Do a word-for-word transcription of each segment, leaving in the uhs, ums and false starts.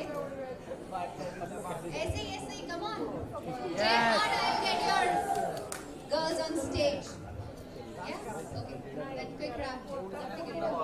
ऐसे ही ऐसे ही come on. Yes. I'll get your girls on stage. Yes. Okay. Then quick wrap. Something else.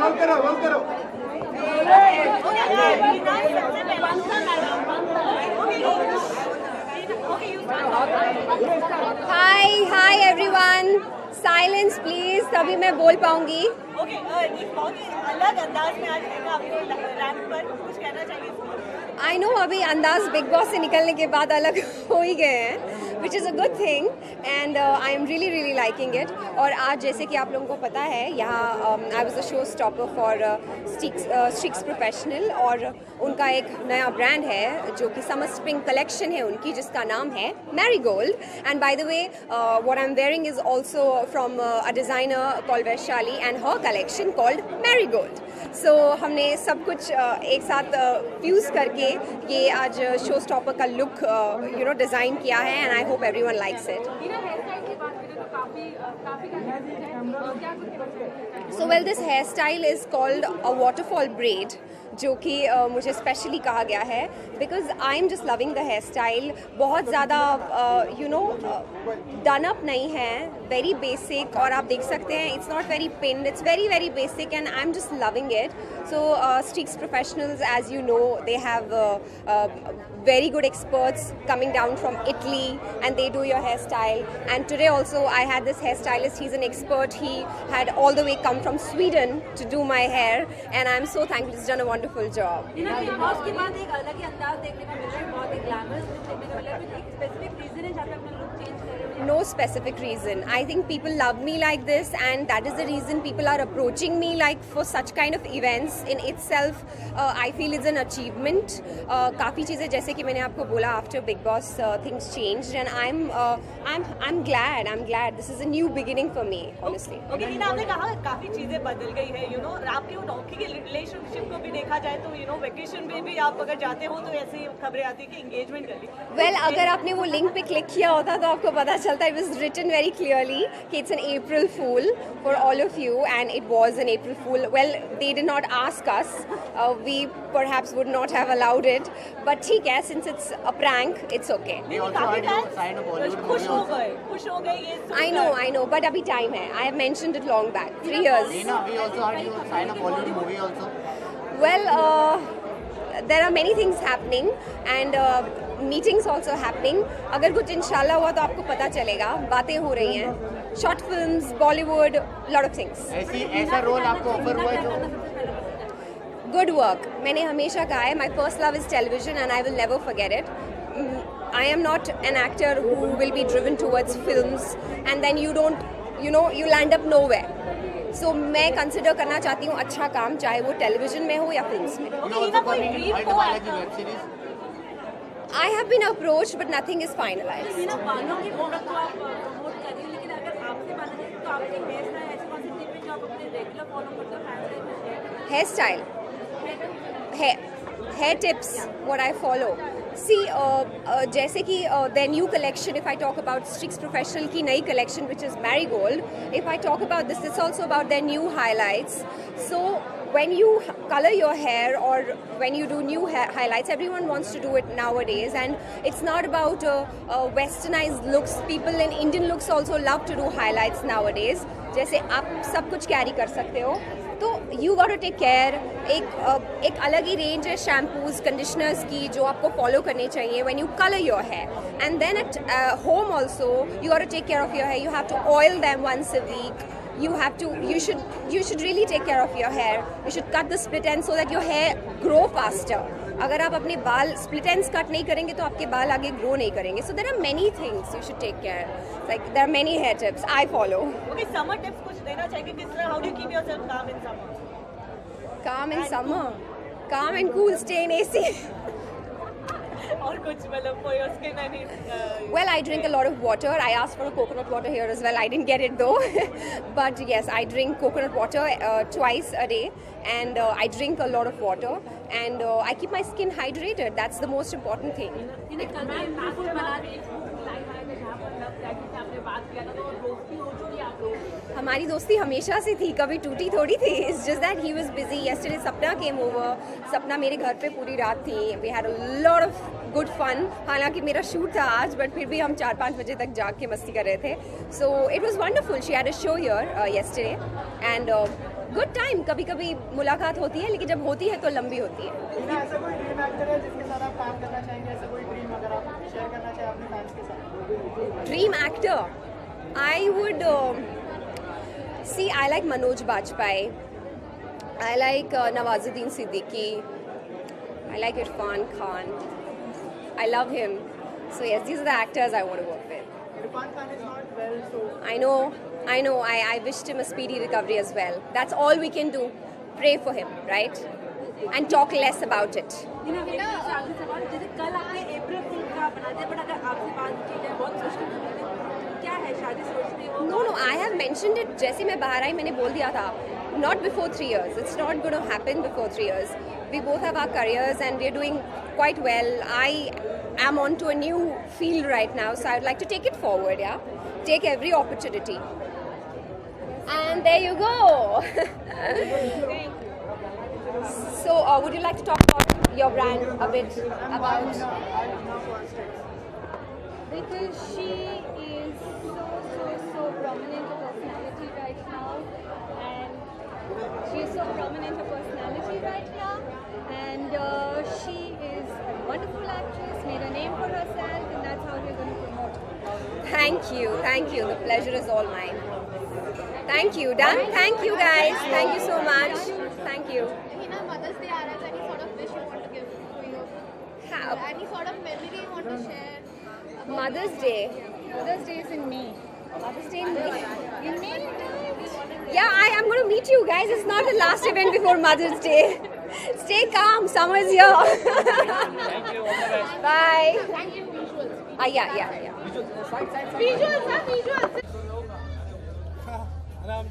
Hi, hi everyone. Silence please, तभी मैं बोल पाऊंगी. Okay, बहुत ही अलग अंदाज में आज देखा आपने रैप पर, कुछ कहना चाहिए? I know अभी अंदाज बिग बॉस से निकलने के बाद अलग हो ही गए हैं. Which is a good thing, and uh, I am really, really liking it. और आज जैसे कि आप लोगों को पता है, यहाँ um, I was a show stopper for uh, Streax uh, Streax Professional, और उनका एक नया ब्रांड है जो कि Summer Spring Collection है उनकी, जिसका नाम है Marigold. And by the way, uh, what I'm wearing is also from uh, a designer called Shali and her collection called Marigold. So हमने सब कुछ uh, एक साथ फ्यूज uh, करके ये आज शो स्टॉपर का लुक यू नो डिज़ाइन किया है, and I hope everyone likes it. So well, this hairstyle is called a waterfall braid, जो कि uh, मुझे स्पेशली कहा गया है because I am just loving the hairstyle. बहुत ज़्यादा uh, you know uh, done up नहीं है, very basic, और आप देख सकते हैं it's not very pinned, it's very very basic and I'm just loving it. So uh, Streax Professionals, as you know, they have uh, uh, very good experts coming down from Italy and they do your hairstyle. And today also I had this hairstylist, he's an expert, he had all the way come from Sweden to do my hair and I'm so thankful, he's done a wonderful full job. You know, Bigg Boss के बाद एक अलग ही अंदाज़ देखने को मिल रहा है, बहुत ही ग्लैमरस देखने को मिल रहा है. कोई स्पेसिफिक रीजन है जहाँ पे आपने लुक चेंज कर रहे हो? No specific reason. I think people love me like this, and that is the reason people are approaching me like for such kind of events. In itself, uh, I feel it's an achievement. Uh, काफी चीजें जैसे कि मैंने आपको बोला, after Bigg Boss uh, things changed, and I'm uh, I'm I'm glad. I'm glad. This is a new beginning for me, honestly. Okay, Neena आपने कहा काफी चीजें बदल गई है. You know, आपके और नौकी के relationship को भी देखा जाए तो यू नो वेकेशन में भी आप अगर जाते हो तो ऐसी खबरें आती कि एंगेजमेंट कर ली. वेल well, अगर आपने वो लिंक पे क्लिक किया होता तो आपको पता चलता. It was written very clearly कि it's an April fool for all of you and it was an April fool. Well they did not ask us, we perhaps would not have allowed it, but ठीक है, since it's a prank it's okay. खुश हो गए, खुश हो गए. I know I know but अभी time है. I have mentioned it long back three years. Well, uh, there are many things happening and uh, meetings also happening. अगर कुछ इंशाल्लाह हुआ तो आपको पता चलेगा. बातें हो रही हैं, short films, Bollywood, lot of things. ऐसी ऐसा रोल आपको ऑफर हुआ जो? Good work. मैंने हमेशा कहा है, my first love is television and I will never forget it. I am not an actor who will be driven towards films and then you don't, you know, you land up nowhere. So so, मैं consider करना चाहती हूँ अच्छा काम, चाहे वो television में हो या फिल्म्स में. I have been approach but nothing is finalised. Hair style, hair tips, what I follow. See जैसे कि the new collection, if I talk about Streax Professional की नई collection which is Marigold, if I talk about this is also about the new highlights. So when you color your hair or when you do new hair highlights, everyone wants to do it nowadays and it's not about uh, uh, westernized looks. People in Indian looks also love to do highlights nowadays. जैसे आप सब कुछ carry कर सकते हो तो you got to take care. एक uh, एक अलग ही रेंज है शैम्पूज कंडीशनर्स की जो आपको फॉलो करने चाहिए when you color your hair. And then at uh, home also you got to take care of your hair. You have to oil them once a week. You have to, you should, you should really take care of your hair. You should cut the split ends so that your hair grow faster. अगर आप अपने बाल split ends cut नहीं करेंगे तो आपके बाल आगे grow नहीं करेंगे. So there are many things you should take care. Like there are many hair tips I follow. Okay, summer tips कुछ देना चाहिए किस तरह? How do you keep yourself calm in summer? Calm in summer, calm and cool, stay in A C. और कुछ मतलब for your skin and it, uh, well, I drink a lot of water. I asked for a coconut water here as well. I didn't get it though. But yes, I drink coconut water uh, twice a day, and uh, I drink a lot of water, and uh, I keep my skin hydrated. That's the most important thing. हमारी दोस्ती हमेशा से थी, कभी टूटी थोड़ी थी. It's just that he was busy. Yesterday Sapna came over. सपना मेरे घर पे पूरी रात थी. We had a lot of good fun. हालांकि मेरा शूट था आज बट फिर भी हम चार पाँच बजे तक जाग के मस्ती कर रहे थे. So it was wonderful. She had a show here yesterday and good time, कभी कभी मुलाकात होती है, लेकिन जब होती है तो लंबी होती है। ऐसा कोई ड्रीम एक्टर है जिसके साथ आप काम करना चाहेंगे? ऐसा कोई ड्रीम अगर आप शेयर करना चाहें अपने फैंस के साथ? Dream actor, I would see, I like Manoj Bajpayee, I like Nawazuddin Siddiqui, I like Irfan Khan, I love him, so yes, these are the actors I want to work with. Irfan Khan is not well, so I know, I know. I I wished him a speedy recovery as well. That's all we can do. Pray for him, right? And talk less about it. You know, आपसे सवाल, जैसे कल आपने April Fool का बना दिया, but अगर आपसे बात की जाए, बहुत सोचते हैं, क्या है शादी सोचते हो? No, no. I have mentioned it. जैसे मैं बाहर आई, मैंने बोल दिया था. Not before three years. It's not going to happen before three years. We both have our careers and we're doing quite well. I. I'm on to a new field right now, so I would like to take it forward, yeah? Take every opportunity. And there you go! So, uh, would you like to talk about your brand a bit? About... Because she is so, so, so prominent a personality right now. And she is so prominent a personality right now. And uh, she is a wonderful actress. Thank you, thank you. The pleasure is all mine. Thank you, done. Thank you guys. Thank you so much. Thank you. Hina, Mother's Day aa raha hai. Any sort of wish you want to give to you? Any sort of memory you want to share? Mother's Day. Mother's Day is in May. Mother's Day in May. In May. Yeah, I am going to meet you guys. It's not the last event before Mother's Day. Stay calm. Summer is here. Thank you. Bye. Thank you. Visuals. Ah, yeah, yeah, yeah. Visuals. Side, side, side. Visuals. Huh? Visuals. Wait, wait, wait, wait,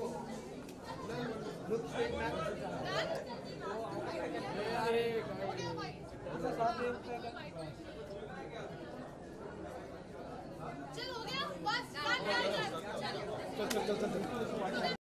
wait, look straight back. Chalo ho gaya, bas.